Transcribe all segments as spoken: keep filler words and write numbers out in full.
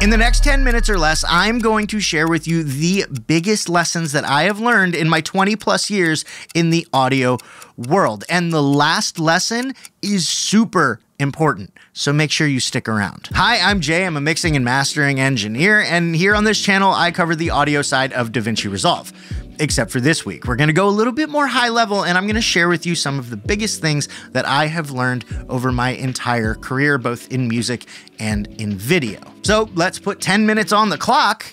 In the next ten minutes or less, I'm going to share with you the biggest lessons that I have learned in my twenty plus years in the audio world. And the last lesson is super important, so make sure you stick around. Hi, I'm Jay. I'm a mixing and mastering engineer, and here on this channel, I cover the audio side of DaVinci Resolve. Except for this week, we're gonna go a little bit more high level, and I'm gonna share with you some of the biggest things that I have learned over my entire career, both in music and in video. So let's put ten minutes on the clock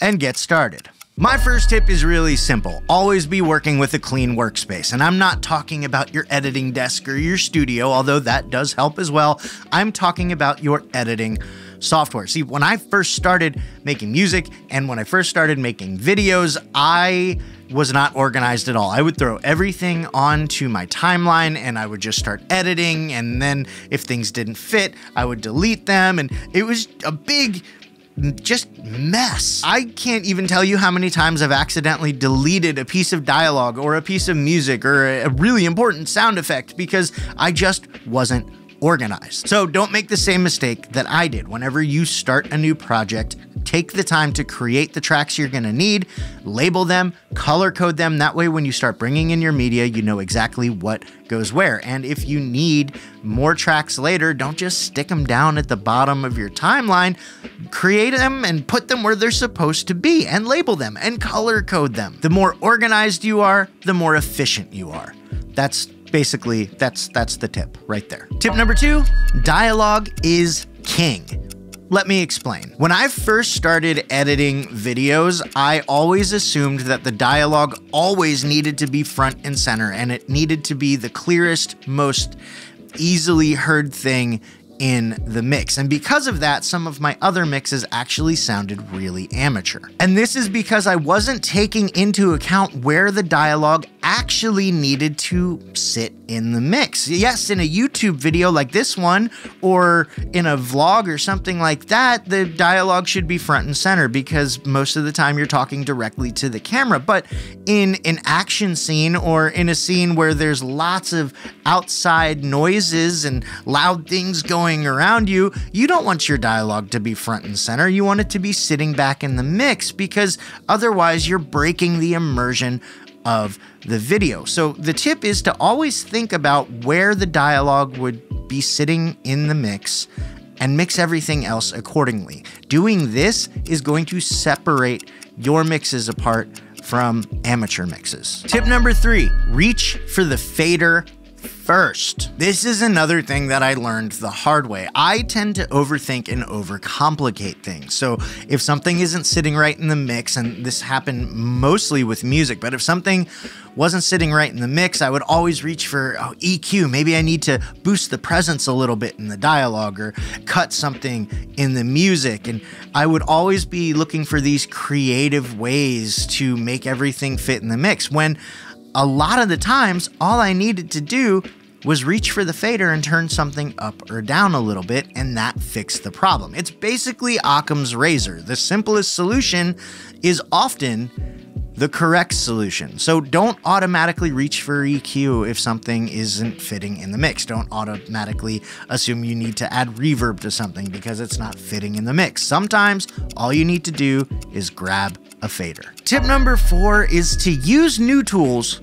and get started. My first tip is really simple. Always be working with a clean workspace. And I'm not talking about your editing desk or your studio, although that does help as well. I'm talking about your editing software. See, when I first started making music and when I first started making videos, I was not organized at all. I would throw everything onto my timeline and I would just start editing. And then if things didn't fit, I would delete them. And it was a big just mess. I can't even tell you how many times I've accidentally deleted a piece of dialogue or a piece of music or a really important sound effect because I just wasn't organized. So don't make the same mistake that I did. Whenever you start a new project, take the time to create the tracks you're gonna need, label them, color code them. That way, when you start bringing in your media, you know exactly what goes where. And if you need more tracks later, don't just stick them down at the bottom of your timeline. Create them and put them where they're supposed to be and label them and color code them. The more organized you are, the more efficient you are. That's basically, that's, that's the tip right there. Tip number two, dialogue is king. Let me explain. When I first started editing videos, I always assumed that the dialogue always needed to be front and center, and it needed to be the clearest, most easily heard thing in the mix. And because of that, some of my other mixes actually sounded really amateur. And this is because I wasn't taking into account where the dialogue actually needed to sit in the mix. Yes, in a YouTube video like this one, or in a vlog or something like that, the dialogue should be front and center because most of the time you're talking directly to the camera. But in an action scene or in a scene where there's lots of outside noises and loud things going around you, you don't want your dialogue to be front and center. You want it to be sitting back in the mix because otherwise you're breaking the immersion of the video. So the tip is to always think about where the dialogue would be sitting in the mix and mix everything else accordingly. Doing this is going to separate your mixes apart from amateur mixes. Tip number three, reach for the fader first. This is another thing that I learned the hard way. I tend to overthink and overcomplicate things. So if something isn't sitting right in the mix, and this happened mostly with music, but if something wasn't sitting right in the mix, I would always reach for oh, E Q. Maybe I need to boost the presence a little bit in the dialogue or cut something in the music. And I would always be looking for these creative ways to make everything fit in the mix when a lot of the times, all I needed to do was reach for the fader and turn something up or down a little bit, and that fixed the problem. It's basically Occam's razor. The simplest solution is often the correct solution. So don't automatically reach for E Q if something isn't fitting in the mix. Don't automatically assume you need to add reverb to something because it's not fitting in the mix. Sometimes all you need to do is grab a fader. Tip number four is to use new tools,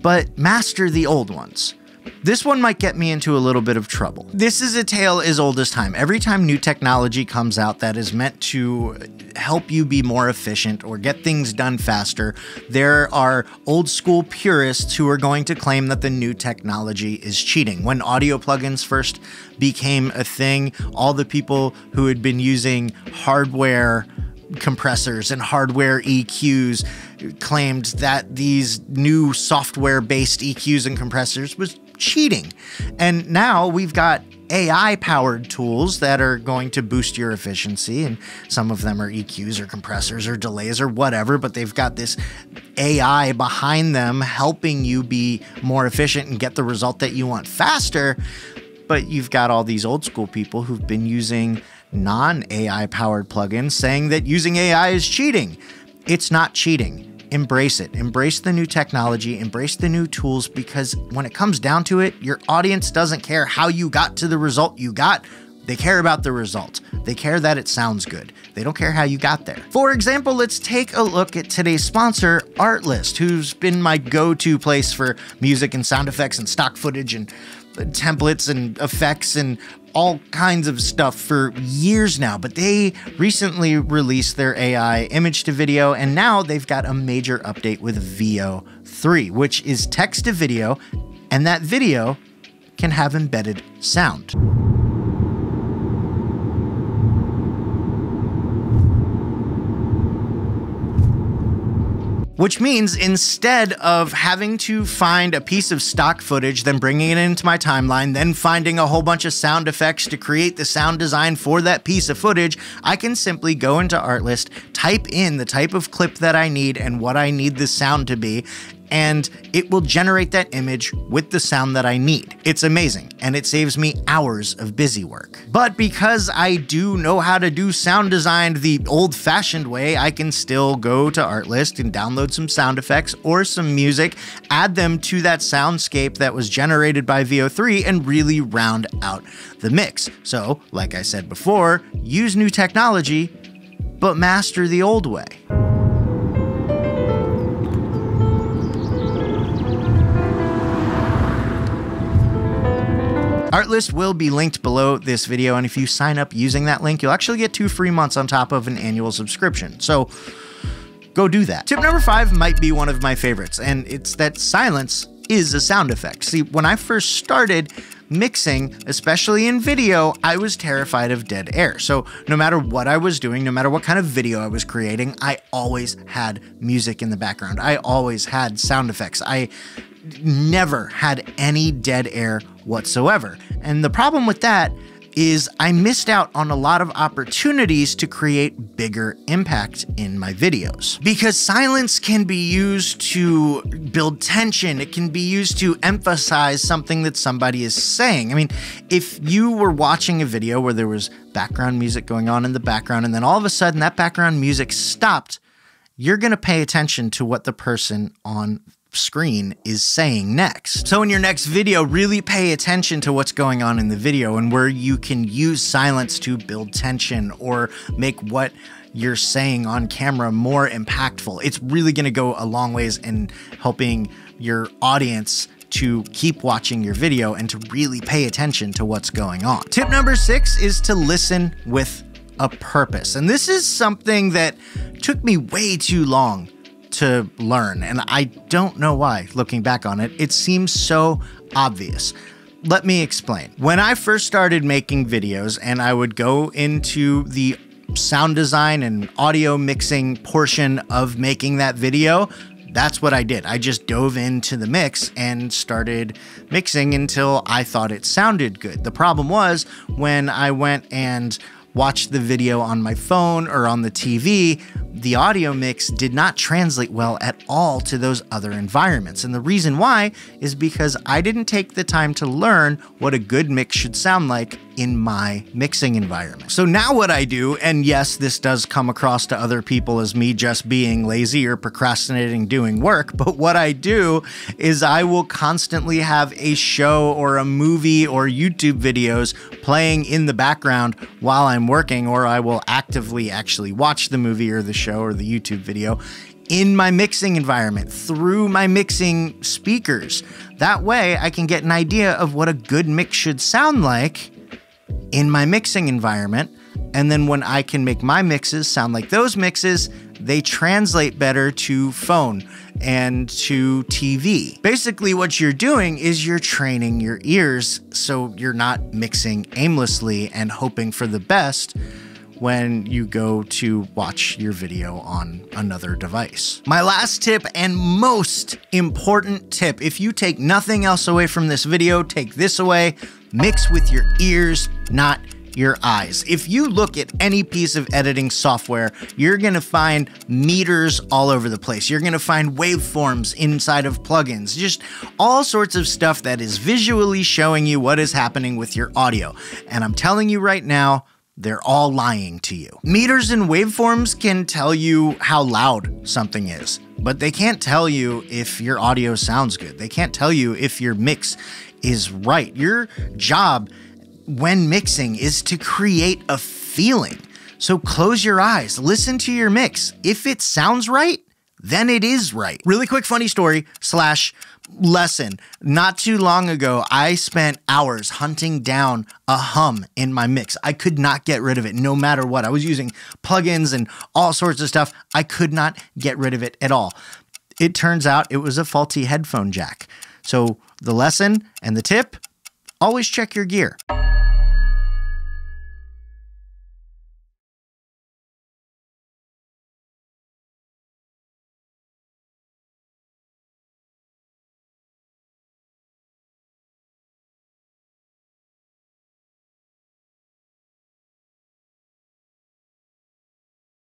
but master the old ones. This one might get me into a little bit of trouble. This is a tale as old as time. Every time new technology comes out that is meant to help you be more efficient or get things done faster, there are old school purists who are going to claim that the new technology is cheating. When audio plugins first became a thing, all the people who had been using hardware compressors and hardware E Qs claimed that these new software-based E Qs and compressors was cheating. And now we've got A I-powered tools that are going to boost your efficiency, and some of them are E Qs or compressors or delays or whatever, but they've got this A I behind them helping you be more efficient and get the result that you want faster. But you've got all these old school people who've been using non-A I powered plugins saying that using A I is cheating. It's not cheating. Embrace it. Embrace the new technology, embrace the new tools, because when it comes down to it, your audience doesn't care how you got to the result you got. They care about the result. They care that it sounds good. They don't care how you got there. For example, let's take a look at today's sponsor, Artlist, who's been my go-to place for music and sound effects and stock footage and templates and effects and all kinds of stuff for years now, but they recently released their A I image to video, and now they've got a major update with Veo three, which is text to video, and that video can have embedded sound. Which means instead of having to find a piece of stock footage, then bringing it into my timeline, then finding a whole bunch of sound effects to create the sound design for that piece of footage, I can simply go into Artlist, type in the type of clip that I need and what I need the sound to be, and it will generate that image with the sound that I need. It's amazing, and it saves me hours of busy work. But because I do know how to do sound design the old-fashioned way, I can still go to Artlist and download some sound effects or some music, add them to that soundscape that was generated by Veo three, and really round out the mix. So, like I said before, use new technology, but master the old way. Artlist will be linked below this video, and if you sign up using that link, you'll actually get two free months on top of an annual subscription. So go do that. Tip number five might be one of my favorites, and it's that silence is a sound effect. See, when I first started mixing, especially in video, I was terrified of dead air. So no matter what I was doing, no matter what kind of video I was creating, I always had music in the background. I always had sound effects. I never had any dead air whatsoever. And the problem with that is I missed out on a lot of opportunities to create bigger impact in my videos. Because silence can be used to build tension, it can be used to emphasize something that somebody is saying. I mean, if you were watching a video where there was background music going on in the background, and then all of a sudden that background music stopped, you're gonna pay attention to what the person on screen is saying next. So in your next video, really pay attention to what's going on in the video and where you can use silence to build tension or make what you're saying on camera more impactful. It's really going to go a long ways in helping your audience to keep watching your video and to really pay attention to what's going on. Tip number six is to listen with a purpose. And this is something that took me way too long to learn, and I don't know why. Looking back on it, it seems so obvious. Let me explain. When I first started making videos and I would go into the sound design and audio mixing portion of making that video, that's what I did. I just dove into the mix and started mixing until I thought it sounded good. The problem was when I went and watched the video on my phone or on the T V, the audio mix did not translate well at all to those other environments. And the reason why is because I didn't take the time to learn what a good mix should sound like in my mixing environment. So now what I do, and yes, this does come across to other people as me just being lazy or procrastinating doing work, but what I do is I will constantly have a show or a movie or YouTube videos playing in the background while I'm working, or I will actively actually watch the movie or the show or the YouTube video in my mixing environment through my mixing speakers. That way I can get an idea of what a good mix should sound like in my mixing environment, and then when I can make my mixes sound like those mixes, they translate better to phone and to T V. Basically, what you're doing is you're training your ears so you're not mixing aimlessly and hoping for the best when you go to watch your video on another device. My last tip and most important tip, if you take nothing else away from this video, take this away: mix with your ears, not your eyes. If you look at any piece of editing software, you're gonna find meters all over the place. You're gonna find waveforms inside of plugins, just all sorts of stuff that is visually showing you what is happening with your audio. And I'm telling you right now, they're all lying to you. Meters and waveforms can tell you how loud something is, but they can't tell you if your audio sounds good. They can't tell you if your mix is right. Your job when mixing is to create a feeling. So close your eyes, listen to your mix. If it sounds right, then it is right. Really quick funny story slash lesson. Not too long ago, I spent hours hunting down a hum in my mix. I could not get rid of it no matter what. I was using plugins and all sorts of stuff. I could not get rid of it at all. It turns out it was a faulty headphone jack. So the lesson and the tip, always check your gear.